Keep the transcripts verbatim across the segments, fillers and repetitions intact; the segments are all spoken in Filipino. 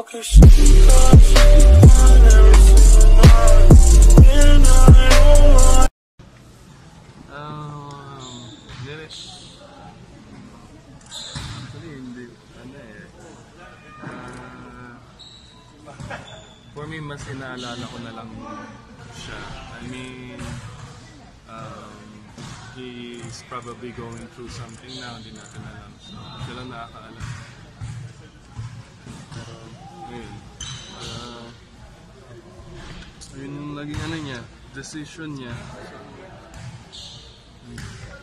For me, mas inaalala ko na lang siya. I mean, um, he's probably going through something now, hindi natin alam. So, siya lang nakakaalam. Pero, yun. Uh, yun yung laging ano niya, decision niya. So,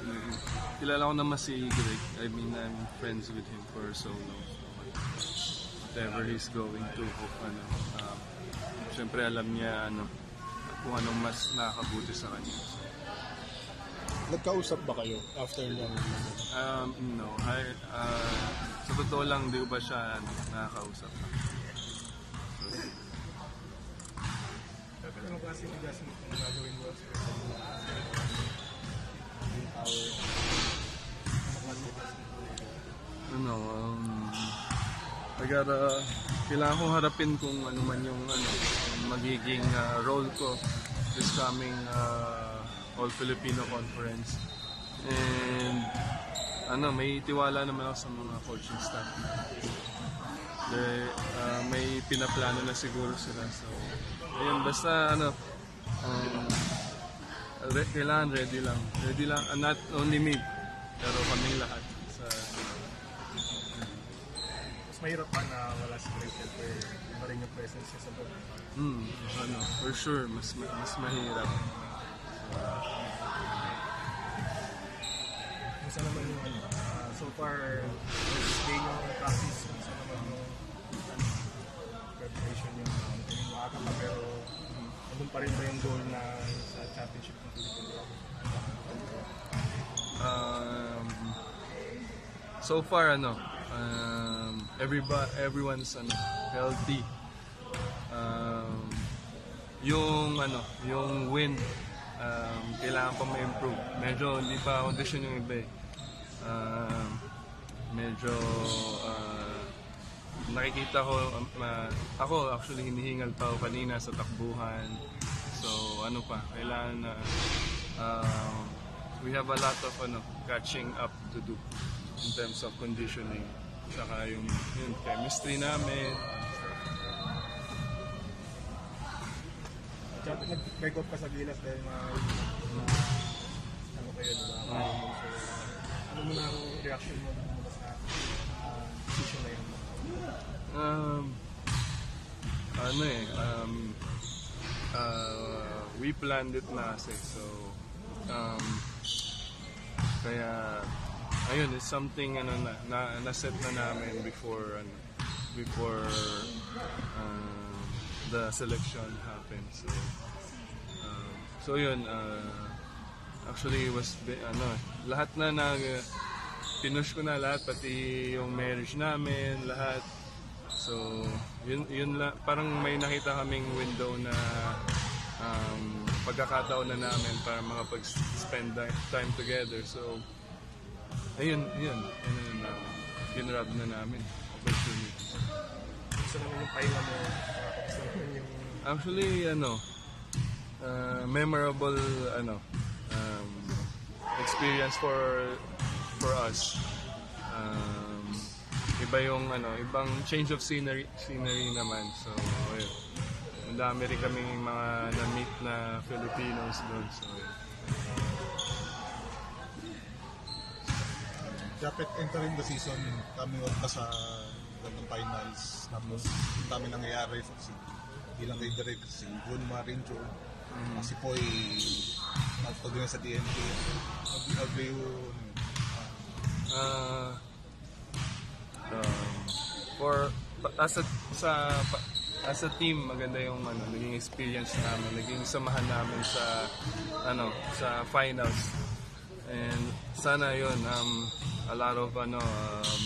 yun. Kilala ko naman si Greg. I mean, I'm friends with him for so long. Whatever he's going to, hope, ano, um, siyempre alam niya ano, kung anong mas nakakabuti sa kanya. So, nagkausap ba kayo after lang? Um, no. I, uh, sa totoo lang, di ba siya ano, nakakausap na? So, ano kasi bigas mo kung gagawin mo sa power? Ano, um, agad-agad, kailangan kong harapin kung ano man yung ano, magiging uh, role ko this coming uh, All-Filipino Conference. And ano, may tiwala naman ako sa mga coaching staff. They, uh, may pinaplano na siguro sila. So, ayun, basta ano, um, re kailangan ready lang. Ready lang, uh, not only me, pero kami lahat sa mahirap pa na wala si Rachel pero iba rin yung presence niya sa board. Hmm, ano, for sure, mas, mas mahirap. Masa naman yung ano, uh, so far, first day yung practice, masa naman yung preparation yung makaka pa pero andun pa rin ba yung goal na sa championship ng Pilipinas? Um, so far, ano, Um, everybody, everyone's ano, healthy. Um, yung ano, yung wind, um, kailangan pa ma-improve. Medyo hindi pa condition yung iba. Um, medyo uh, nakikita ko, um, uh, ako actually hinihingal pa ako kanina sa takbuhan. So ano pa, kailangan na uh, um, we have a lot of ano, catching up to do in terms of conditioning. Saka yung, yung chemistry namin. Nag-break up ka sa Gilas dahil mga ano kayo, diba? Ano mo na ang reaction mo sa decision na yun? Um, ano eh, um, uh, we planned it na kasi. So, um, kaya ayun, it's something ano na, na na-set na namin before ano, before uh, the selection happened. So uh, so yun, uh, actually was ano, lahat na nag uh, pinush ko na lahat, pati yung marriage namin, lahat. So yun yun la, parang may nakita kaming window na um, pagkakataon na namin para makapag-spend time together. So ayun, ayun, ayun, ginrab na namin, opportunities. Gusto naman yung paila mo, gusto naman yung... Actually, ano, uh, memorable, ano, um, experience for, for us. Um, iba yung, ano, ibang change of scenery, scenery naman, so, ayun. Madami rin kaming mga na-meet na Filipinos doon, so, ayun. Dapat entering the season, kami wag pa sa ganun finals. Tapos, ang dami nangyayari. Hindi lang kay Direk, si Junmar, Rinjo, mm. si Poy, nagpag sa T N T. Agree you... Uh, um, for, as a, sa, as a team, maganda yung ano, naging experience namin, naging samahan namin sa, ano, sa finals. And sana yun, um, a lot of ano, um,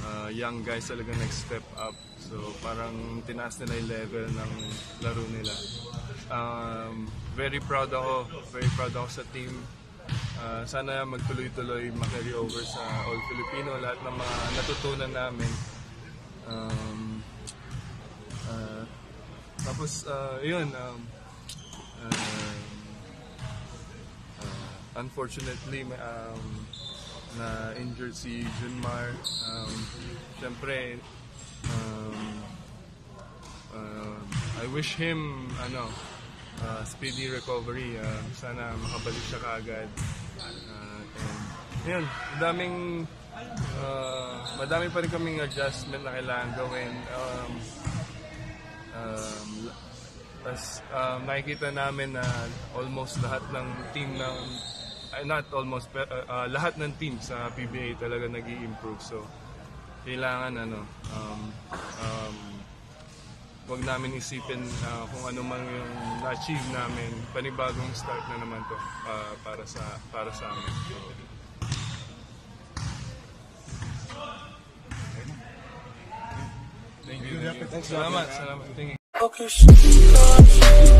uh, young guys talaga nag-step up. So parang tinaas nila yung level ng laro nila. Um, very proud ako. Very proud ako sa team. Uh, sana magtuloy-tuloy makarry over sa All Filipino. Lahat ng mga natutunan namin. Um, Tapos, uh, yun, um, uh, uh, unfortunately, um, na-injured si Junmar. Um, Siyempre, um, uh, I wish him, ano, Uh, speedy recovery. Uh, sana makabalik siya kaagad. Uh, yun, madaming, uh, madami pa rin kaming adjustment na kailangan gawin. Um, um, tas, uh, nakikita namin na almost lahat ng team ng, uh, not almost, pero uh, uh, lahat ng team sa P B A talaga nag-i-improve. So, kailangan ano, um, um, huwag namin isipin uh, kung ano man yung na-achieve namin. Panibagong start na naman to uh, para sa para sa amin. So, thank you. Thank you. Salamat. Salamat. Thank you.